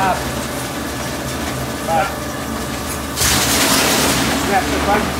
up. Back. Left to front.